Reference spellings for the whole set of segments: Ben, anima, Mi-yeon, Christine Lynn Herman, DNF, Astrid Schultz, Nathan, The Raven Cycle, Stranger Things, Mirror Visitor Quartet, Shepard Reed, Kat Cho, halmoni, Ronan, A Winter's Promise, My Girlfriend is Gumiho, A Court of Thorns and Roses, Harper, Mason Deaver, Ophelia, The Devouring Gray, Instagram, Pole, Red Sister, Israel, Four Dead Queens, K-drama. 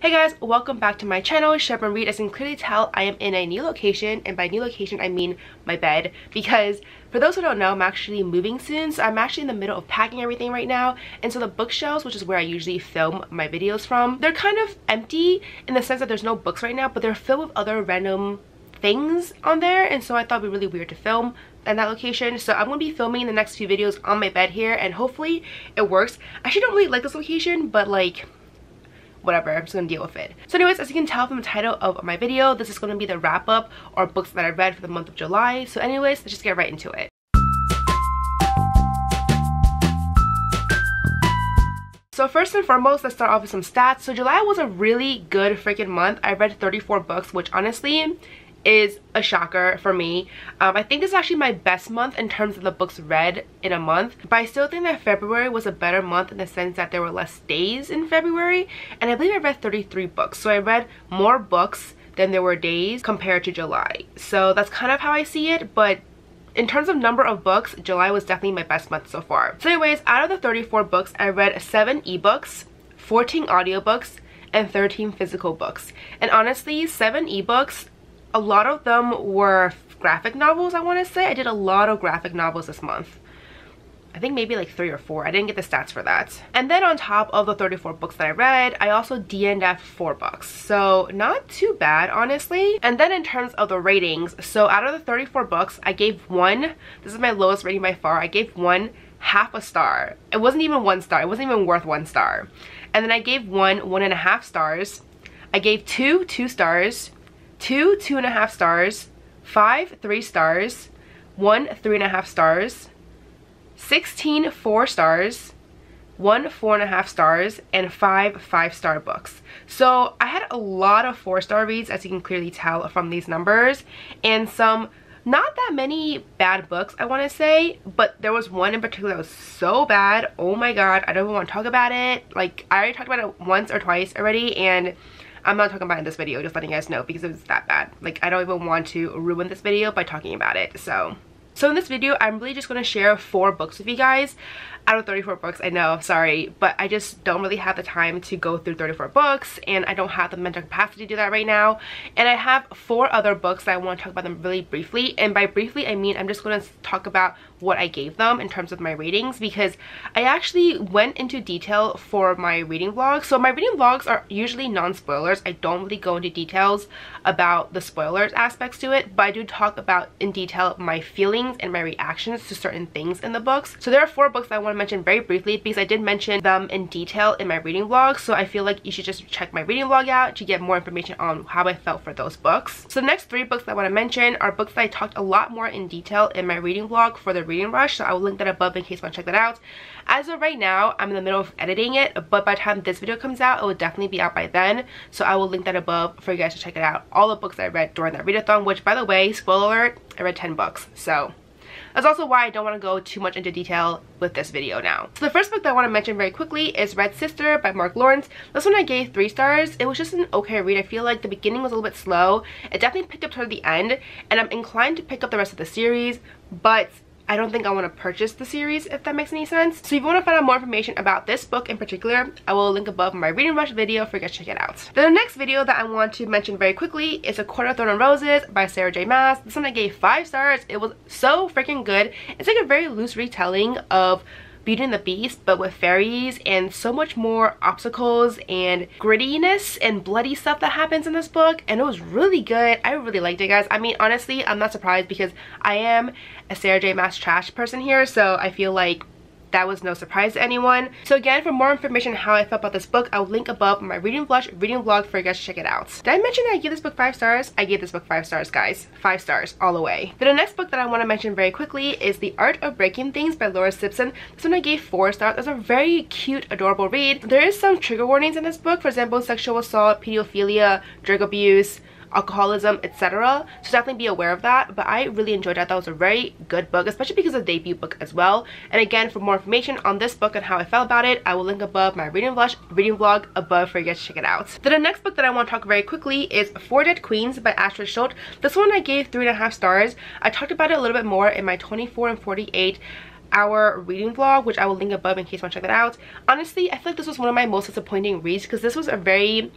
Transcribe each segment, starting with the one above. Hey guys, welcome back to my channel. Shepard Reed. As you can clearly tell, I am in a new location, and by new location I mean my bed, because for those who don't know, I'm actually moving soon, so I'm actually in the middle of packing everything right now. And so the bookshelves, which is where I usually film my videos from, they're kind of empty in the sense that there's no books right now, but they're filled with other random things on there, and so I thought it'd be really weird to film in that location. So I'm gonna be filming the next few videos on my bed here, and hopefully it works. I actually don't really like this location, but like, whatever, I'm just gonna deal with it. So anyways, as you can tell from the title of my video, this is gonna be the wrap up or books that I read for the month of July. So anyways, let's just get right into it. So first and foremost, let's start off with some stats. So July was a really good freaking month. I read 34 books, which honestly is a shocker for me. I think this is actually my best month in terms of the books read in a month, but I still think that February was a better month in the sense that there were less days in February, and I believe I read 33 books. So I read more books than there were days compared to July. So that's kind of how I see it, but in terms of number of books, July was definitely my best month so far. So anyways, out of the 34 books, I read 7 ebooks, 14 audiobooks, and 13 physical books. And honestly, 7 ebooks, a lot of them were graphic novels, I want to say. I did a lot of graphic novels this month. I think maybe like 3 or 4. I didn't get the stats for that. And then on top of the 34 books that I read, I also DNF'd 4 books. So not too bad, honestly. And then in terms of the ratings, so out of the 34 books, I gave 1. This is my lowest rating by far. I gave 1 half a star. It wasn't even 1 star. It wasn't even worth 1 star. And then I gave 1 1.5 stars. I gave 2 2 stars. 2 2.5 stars, 5 3 stars, 1 3.5 stars, 16 4 stars, 1 4.5 stars, and 5 5 star books. So I had a lot of 4-star reads, as you can clearly tell from these numbers, and some not that many bad books, I want to say, but there was one in particular that was so bad. Oh my god, I don't even want to talk about it. Like, I already talked about it once or twice already, and I'm not talking about it in this video, just letting you guys know, because it was that bad. Like, I don't even want to ruin this video by talking about it. So in this video, I'm really just going to share 4 books with you guys out of 34 books. I know, sorry, but I just don't really have the time to go through 34 books, and I don't have the mental capacity to do that right now. And I have 4 other books that I want to talk about them really briefly, and by briefly I mean I'm just going to talk about what I gave them in terms of my ratings, because I actually went into detail for my reading vlogs. So my reading vlogs are usually non-spoilers. I don't really go into details about the spoilers aspects to it, but I do talk about in detail my feelings and my reactions to certain things in the books. So there are 4 books that I want to mention very briefly, because I did mention them in detail in my reading vlog, so I feel like you should just check my reading vlog out to get more information on how I felt for those books. So the next 3 books that I want to mention are books that I talked a lot more in detail in my reading vlog for the reading rush, so I will link that above in case you want to check that out. As of right now, I'm in the middle of editing it, but by the time this video comes out, it will definitely be out by then, so I will link that above for you guys to check it out. All the books that I read during that readathon, which, by the way, spoiler alert, I read 10 books, so that's also why I don't want to go too much into detail with this video now. So the first book that I want to mention very quickly is Red Sister by Mark Lawrence. This one I gave 3 stars. It was just an okay read. I feel like the beginning was a little bit slow. It definitely picked up toward the end, and I'm inclined to pick up the rest of the series, but I don't think I want to purchase the series, if that makes any sense. So if you want to find out more information about this book in particular, I will link above my reading rush video for you guys to check it out. Then the next video that I want to mention very quickly is A Court of Thorns and Roses by Sarah J. Maas. This one I gave 5 stars. It was so freaking good. It's like a very loose retelling of Beauty and the Beast, but with fairies, and so much more obstacles and grittiness and bloody stuff that happens in this book, and it was really good. I really liked it, guys. I mean, honestly, I'm not surprised, because I am a Sarah J. Maas trash person here, so I feel like that was no surprise to anyone. So again, for more information on how I felt about this book, I'll link above my reading vlog for you guys to check it out. Did I mention that I gave this book 5 stars? I gave this book 5 stars, guys. 5 stars all the way. Then the next book that I want to mention very quickly is The Art of Breaking Things by Laura Simpson. This one I gave 4 stars. It's a very cute, adorable read. There is some trigger warnings in this book, for example, sexual assault, pedophilia, drug abuse, alcoholism, etc. So definitely be aware of that, but I really enjoyed that. That was a very good book, especially because it's a debut book as well. And again, for more information on this book and how I felt about it, I will link above my reading vlog above for you guys to check it out. Then the next book that I want to talk very quickly is Four Dead Queens by Astrid Schultz. This one I gave 3.5 stars. I talked about it a little bit more in my 24 and 48 hour reading vlog, which I will link above in case you want to check that out. Honestly, I feel like this was one of my most disappointing reads, because this was a very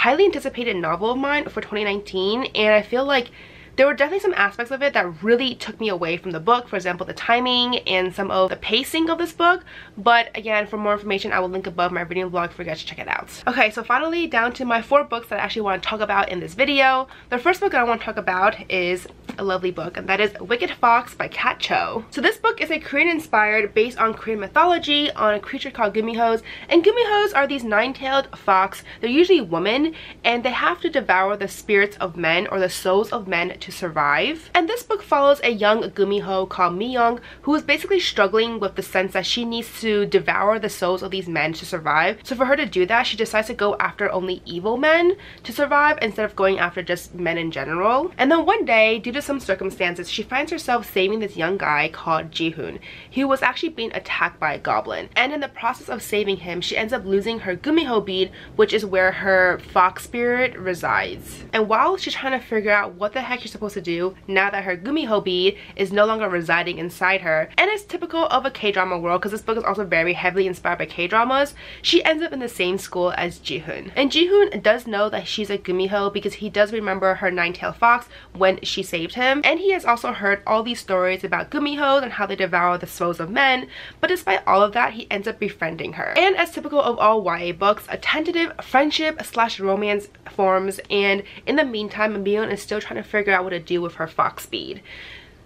highly anticipated novel of mine for 2019, and I feel like there were definitely some aspects of it that really took me away from the book. For example, the timing and some of the pacing of this book. But again, for more information, I will link above my reading blog for you guys to check it out. Okay, so finally down to my four books that I actually want to talk about in this video. The first book that I want to talk about is a lovely book, and that is Wicked Fox by Kat Cho. So this book is a Korean-inspired, based on Korean mythology, on a creature called gumihos. And gumihos are these nine-tailed fox. They're usually women, and they have to devour the spirits of men or the souls of men to survive. And this book follows a young gumiho called Miyoung, who is basically struggling with the sense that she needs to devour the souls of these men to survive. So for her to do that, she decides to go after only evil men to survive instead of going after just men in general. And then one day, due to some circumstances, she finds herself saving this young guy called Jihoon, who was actually being attacked by a goblin. And in the process of saving him, she ends up losing her gumiho bead, which is where her fox spirit resides. And while she's trying to figure out what the heck she's supposed to do now that her gumiho bead is no longer residing inside her, and it's typical of a K-drama world because this book is also very heavily inspired by K-dramas, she ends up in the same school as Jihoon. And Jihoon does know that she's a gumiho because he does remember her nine-tailed fox when she saved him, and he has also heard all these stories about gumihos and how they devour the souls of men. But despite all of that, he ends up befriending her. And as typical of all YA books, a tentative friendship / romance forms, and in the meantime, Mi-yeon is still trying to figure out what to do with her fox bead.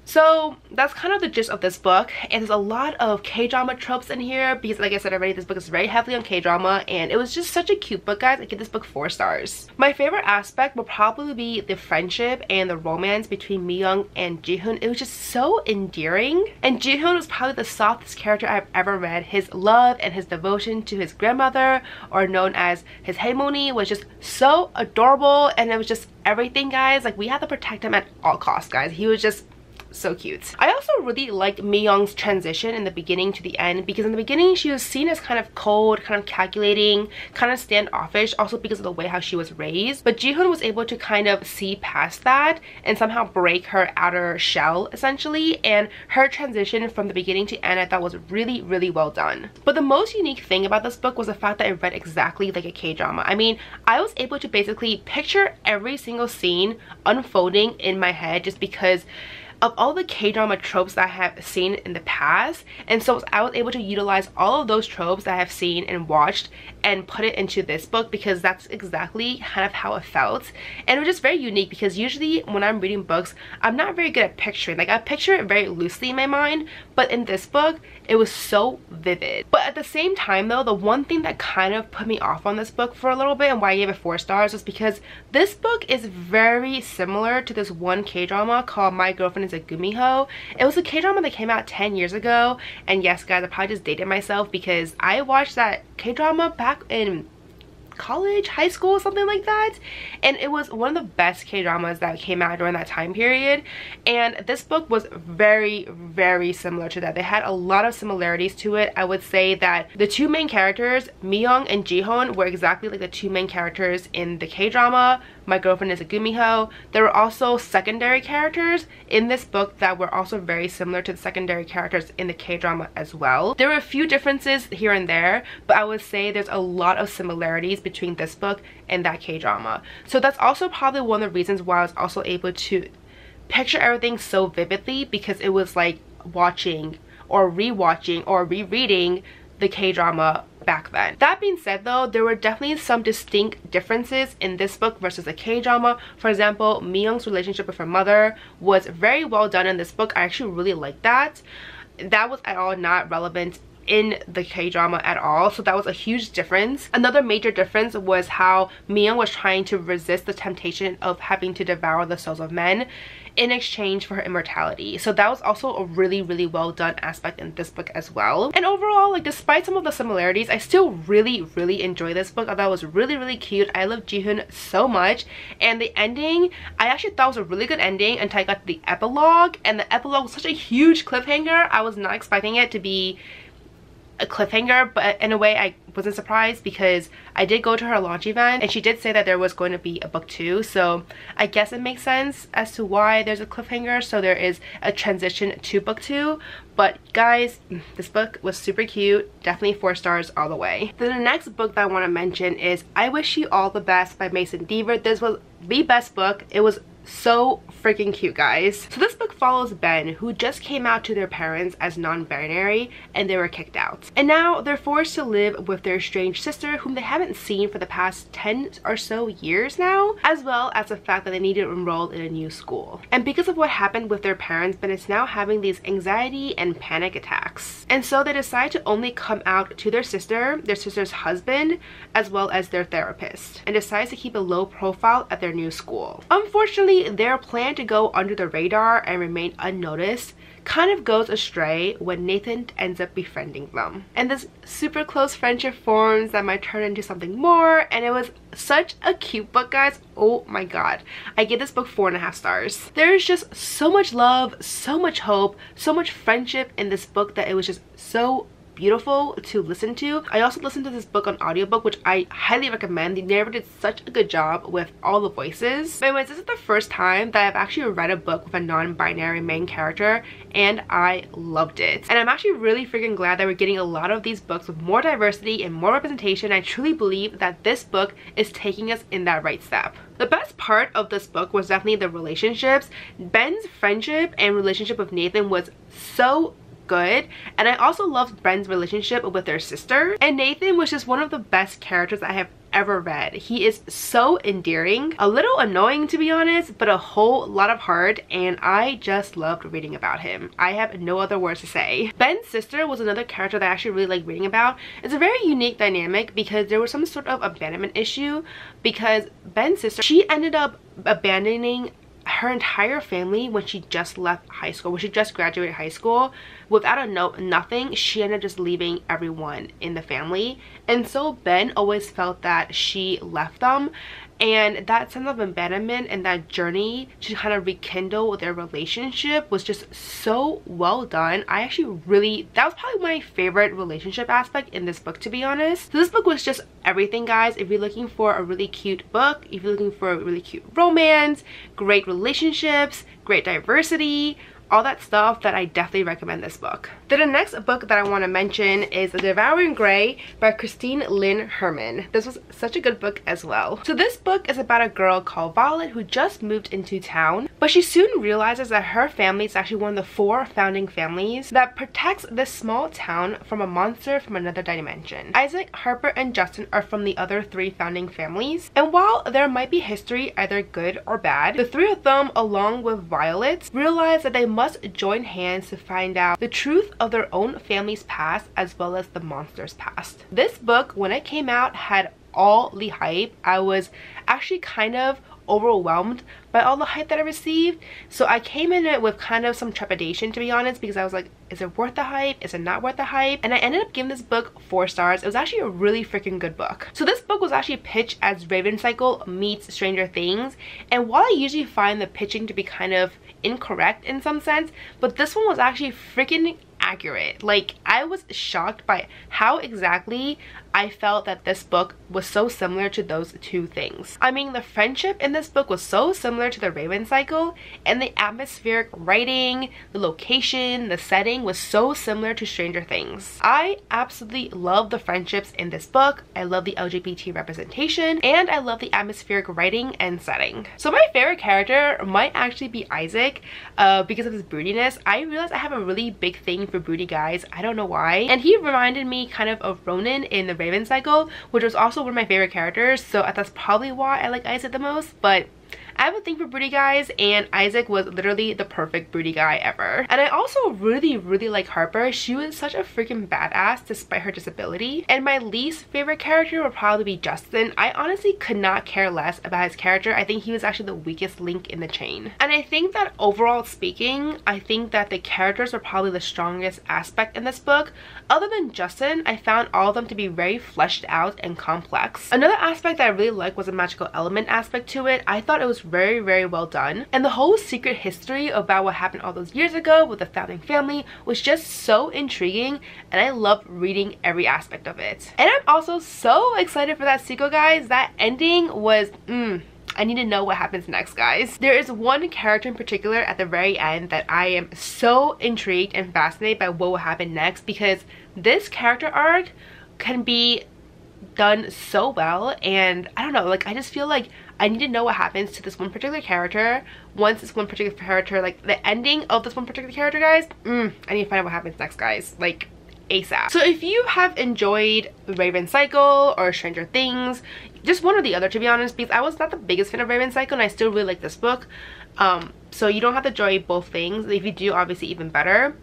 So that's kind of the gist of this book, and there's a lot of K-drama tropes in here because, like I said already, this book is very heavily on K-drama, and it was just such a cute book, guys. I give this book 4 stars. My favorite aspect will probably be the friendship and the romance between Miyoung and Jihoon. It was just so endearing, and Jihoon was probably the softest character I've ever read. His love and his devotion to his grandmother, or known as his halmoni, was just so adorable, and it was just everything, guys. Like, we had to protect him at all costs, guys. He was just so cute. I also really liked Miyoung's transition in the beginning to the end, because in the beginning she was seen as kind of cold, kind of calculating, kind of standoffish, also because of the way how she was raised. But Jihoon was able to kind of see past that and somehow break her outer shell, essentially, and her transition from the beginning to end I thought was really, really well done. But the most unique thing about this book was the fact that it read exactly like a K-drama. I mean, I was able to basically picture every single scene unfolding in my head just because of all the K-drama tropes that I have seen in the past, and so I was able to utilize all of those tropes that I have seen and watched and put it into this book, because that's exactly kind of how it felt. And it was just very unique because usually when I'm reading books, I'm not very good at picturing. Like, I picture it very loosely in my mind, but in this book it was so vivid. But at the same time though, the one thing that kind of put me off on this book for a little bit and why I gave it 4 stars was because this book is very similar to this one K-drama called My Girlfriend is Gumiho. It was a K-drama that came out 10 years ago, and yes, guys, I probably just dated myself because I watched that K-drama back in college, high school, something like that, and it was one of the best K-dramas that came out during that time period. And this book was very, very similar to that. They had a lot of similarities to it. I would say that the two main characters, Miyoung and Jihoon, were exactly like the two main characters in the K-drama My Girlfriend is Gumiho. There were also secondary characters in this book that were also very similar to the secondary characters in the K-drama as well. There were a few differences here and there, but I would say there's a lot of similarities between this book and that K-drama. So that's also probably one of the reasons why I was also able to picture everything so vividly, because it was like watching or rewatching or rereading the K-drama back then. That being said though, there were definitely some distinct differences in this book versus the K-drama. For example, Miyoung's relationship with her mother was very well done in this book. I actually really liked that. That was at all not relevant in the K-drama at all, so that was a huge difference. Another major difference was how Miyoung was trying to resist the temptation of having to devour the souls of men in exchange for her immortality. So that was also a really, really well done aspect in this book as well. And overall, like, despite some of the similarities, I still really, really enjoy this book. I thought it was really, really cute. I love Jihoon so much, and the ending I actually thought was a really good ending until I got to the epilogue, and the epilogue was such a huge cliffhanger. I was not expecting it to be a cliffhanger, but in a way I wasn't surprised because I did go to her launch event and she did say that there was going to be a book 2, so I guess it makes sense as to why there's a cliffhanger, so there is a transition to book 2. But guys, this book was super cute, definitely 4 stars all the way. Then the next book that I want to mention is I Wish You All the Best by Mason Deaver. This was the best book. It was so freaking cute, guys. So this book follows Ben, who just came out to their parents as non-binary and they were kicked out, and now they're forced to live with their strange sister whom they haven't seen for the past 10 or so years now, as well as the fact that they need to enroll in a new school. And because of what happened with their parents, Ben is now having these anxiety and panic attacks, and so they decide to only come out to their sister, their sister's husband, as well as their therapist, and decides to keep a low profile at their new school. Unfortunately, their plan to go under the radar and remain unnoticed kind of goes astray when Nathan ends up befriending them, and this super close friendship forms that might turn into something more. And it was such a cute book, guys. Oh my god, I give this book 4.5 stars. There's just so much love, so much hope, so much friendship in this book that it was just so beautiful to listen to. I also listened to this book on audiobook, which I highly recommend. The narrator did such a good job with all the voices. But anyways, this is the first time that I've actually read a book with a non-binary main character, and I loved it. And I'm actually really freaking glad that we're getting a lot of these books with more diversity and more representation. I truly believe that this book is taking us in that right step. The best part of this book was definitely the relationships. Ben's friendship and relationship with Nathan was so good, and I also loved Ben's relationship with their sister. And Nathan was just one of the best characters I have ever read. He is so endearing, a little annoying to be honest, but a whole lot of heart, and I just loved reading about him. I have no other words to say. Ben's sister was another character that I actually really like reading about. It's a very unique dynamic because there was some sort of abandonment issue, because Ben's sister, she ended up abandoning her entire family when she just left high school, when she just graduated high school. Without a note, nothing, she ended up just leaving everyone in the family, and so Ben always felt that she left them, and that sense of abandonment and that journey to kind of rekindle their relationship was just so well done. I actually really, that was probably my favorite relationship aspect in this book, to be honest. So this book was just everything, guys. If you're looking for a really cute book, if you're looking for a really cute romance, great relationships, great diversity, all that stuff, that I definitely recommend this book. Then the next book that I want to mention is The Devouring Gray by Christine Lynn Herman. This was such a good book as well. So this book is about a girl called Violet who just moved into town, but she soon realizes that her family is actually one of the 4 founding families that protects this small town from a monster from another dimension. Isaac, Harper, and Justin are from the other 3 founding families, and while there might be history either good or bad, the 3 of them along with Violet realize that they must join hands to find out the truth of their own family's past as well as the monster's past. This book, when it came out, had all the hype. I was actually kind of overwhelmed by all the hype that I received, so I came in it with kind of some trepidation, to be honest, because I was like, is it worth the hype, is it not worth the hype? And I ended up giving this book 4 stars. It was actually a really freaking good book. So this book was actually pitched as Raven Cycle meets Stranger Things, and while I usually find the pitching to be kind of incorrect in some sense, but this one was actually freaking accurate. Like, I was shocked by how exactly I felt that this book was so similar to those 2 things. I mean, the friendship in this book was so similar to The Raven Cycle, and the atmospheric writing, the location, the setting was so similar to Stranger Things. I absolutely love the friendships in this book. I love the LGBT representation, and I love the atmospheric writing and setting. So my favorite character might actually be Isaac, because of his broodiness. I realized I have a really big thing for broody guys. I don't know why, and he reminded me kind of Ronan in The Raven Cycle, which was also one of my favorite characters, so that's probably why I like Isaac the most. But I have a thing for broody guys, and Isaac was literally the perfect broody guy ever. And I also really like Harper. She was such a freaking badass despite her disability. And my least favorite character would probably be Justin. I honestly could not care less about his character. I think he was actually the weakest link in the chain. And I think that overall speaking, I think that the characters were probably the strongest aspect in this book. Other than Justin, I found all of them to be very fleshed out and complex. Another aspect that I really liked was a magical element aspect to it. I thought it was very, very well done. And the whole secret history about what happened all those years ago with the founding family was just so intriguing, and I love reading every aspect of it. And I'm also so excited for that sequel, guys. That ending was I need to know what happens next, guys. There is one character in particular at the very end that I am so intrigued and fascinated by what will happen next, because this character arc can be done so well, and I don't know, like, I just feel like I need to know what happens to this one particular character. Once this one particular character, like the ending of this one particular character, guys, I need to find out what happens next, guys, like ASAP. So if you have enjoyed The Raven Cycle or Stranger Things, just one or the other, to be honest, because I was not the biggest fan of Raven Cycle and I still really like this book, so you don't have to enjoy both things. If you do, obviously even better.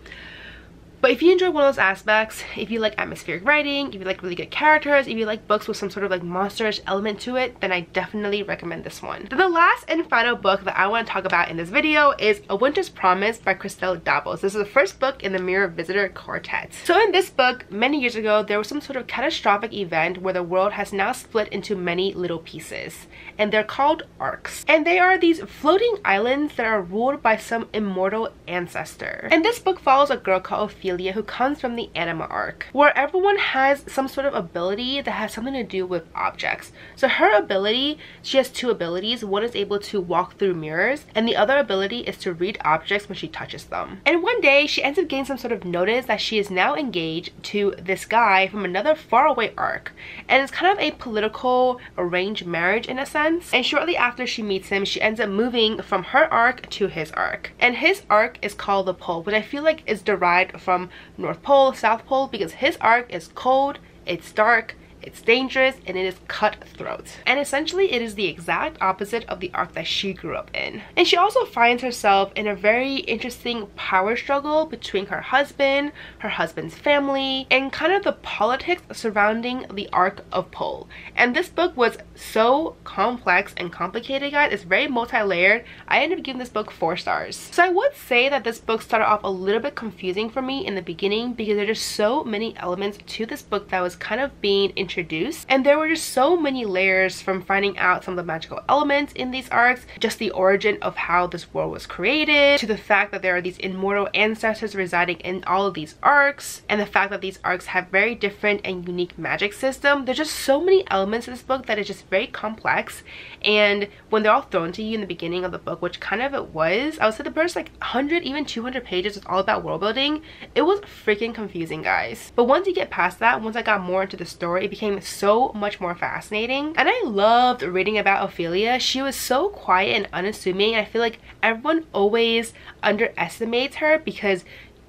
But if you enjoy one of those aspects, if you like atmospheric writing, if you like really good characters, if you like books with some sort of like monster-ish element to it, then I definitely recommend this one. The last and final book that I want to talk about in this video is A Winter's Promise by Christelle Dabos. This is the first book in the Mirror Visitor Quartet. So in this book, many years ago, there was some sort of catastrophic event where the world has now split into many little pieces, and they're called arcs. And they are these floating islands that are ruled by some immortal ancestor. And this book follows a girl called Ophelia, who comes from the anima arc, where everyone has some sort of ability that has something to do with objects. So her ability, she has two abilities. One is able to walk through mirrors, and the other ability is to read objects when she touches them. And one day she ends up getting some sort of notice that she is now engaged to this guy from another faraway arc, and it's kind of a political arranged marriage in a sense. And shortly after she meets him, she ends up moving from her arc to his arc, and his arc is called the Pole, which I feel like is derived from North Pole, South Pole, because his arc is cold, it's dark, it's dangerous, and it is cutthroat. And essentially it is the exact opposite of the arc that she grew up in. And she also finds herself in a very interesting power struggle between her husband, her husband's family, and kind of the politics surrounding the arc of Pole. And this book was so complex and complicated, guys. It's very multi-layered. I ended up giving this book 4 stars. So I would say that this book started off a little bit confusing for me in the beginning, because there are just so many elements to this book that was kind of being introduced, and there were just so many layers, from finding out some of the magical elements in these arcs, just the origin of how this world was created, to the fact that there are these immortal ancestors residing in all of these arcs, and the fact that these arcs have very different and unique magic system. There's just so many elements in this book that is just very complex, and when they're all thrown to you in the beginning of the book, which kind of it was, I would say the first like 100 even 200 pages is all about world building. It was freaking confusing, guys, but once you get past that, once I got more into the story, it became so much more fascinating. And I loved reading about Ophelia. She was so quiet and unassuming, and I feel like everyone always underestimates her because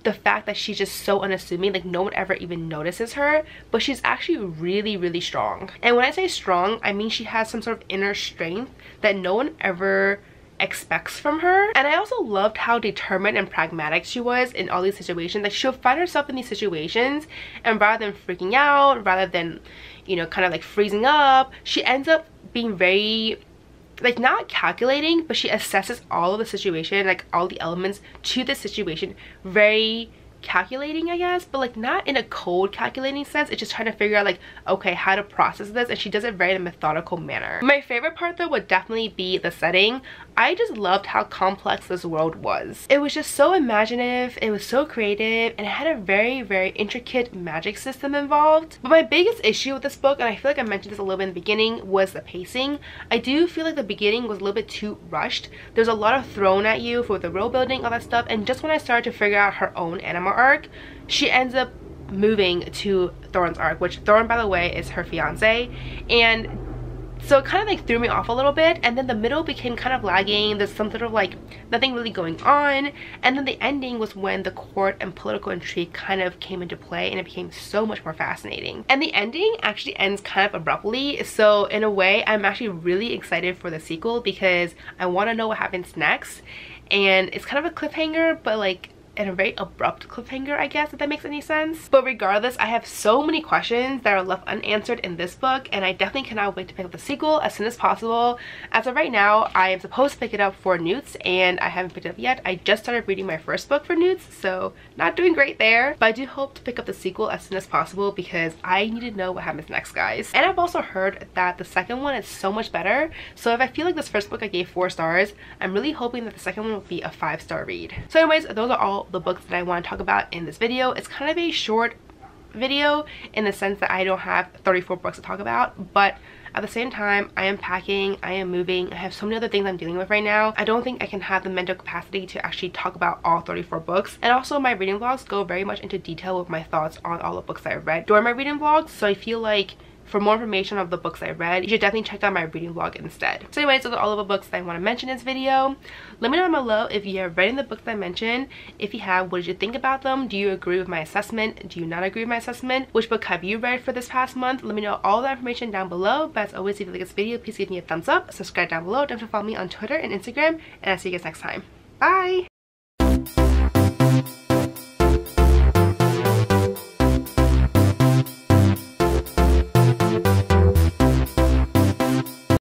the fact that she's just so unassuming, like no one ever even notices her, but she's actually really, really strong. And when I say strong, I mean she has some sort of inner strength that no one ever expects from her. And I also loved how determined and pragmatic she was in all these situations. Like, she'll find herself in these situations, and rather than freaking out, rather than, you know, kind of like freezing up, she ends up being very, like, not calculating, but she assesses all of the situation, like all the elements to the situation, very calculating, I guess, but like not in a cold calculating sense. It's just trying to figure out like, okay, how to process this, and she does it very in a methodical manner. My favorite part though would definitely be the setting. I just loved how complex this world was. It was just so imaginative, it was so creative, and it had a very, very intricate magic system involved. But my biggest issue with this book, and I feel like I mentioned this a little bit in the beginning, was the pacing. I do feel like the beginning was a little bit too rushed. There's a lot of thrown at you for the world building, all that stuff, and just when I started to figure out her own anima arc, she ends up moving to Thorn's arc, which Thorn, by the way, is her fiance, and so it kind of like threw me off a little bit. And then the middle became kind of lagging. There's some sort of like nothing really going on. And then the ending was when the court and political intrigue kind of came into play, and it became so much more fascinating. And the ending actually ends kind of abruptly, so in a way I'm actually really excited for the sequel because I want to know what happens next. And it's kind of a cliffhanger, but like in a very abrupt cliffhanger, I guess, if that makes any sense. But regardless, I have so many questions that are left unanswered in this book, and I definitely cannot wait to pick up the sequel as soon as possible. As of right now, I am supposed to pick it up for Newts, and I haven't picked it up yet. I just started reading my first book for Newts, so not doing great there. But I do hope to pick up the sequel as soon as possible because I need to know what happens next, guys. And I've also heard that the second one is so much better, so if I feel like this first book I gave 4 stars, I'm really hoping that the second one will be a 5-star read. So anyways, those are all the books that I want to talk about in this video. It's kind of a short video in the sense that I don't have 34 books to talk about, but at the same time, I am packing, I am moving, I have so many other things I'm dealing with right now. I don't think I can have the mental capacity to actually talk about all 34 books. And also, my reading vlogs go very much into detail with my thoughts on all the books that I read during my reading vlogs, so I feel like for more information of the books I read, you should definitely check out my reading vlog instead. So anyways, those are all of the books that I want to mention in this video. Let me know down below if you have read in the books that I mentioned. If you have, what did you think about them? Do you agree with my assessment? Do you not agree with my assessment? Which book have you read for this past month? Let me know all that information down below. But as always, if you like this video, please give me a thumbs up. Subscribe down below. Don't forget to follow me on Twitter and Instagram. And I'll see you guys next time. Bye!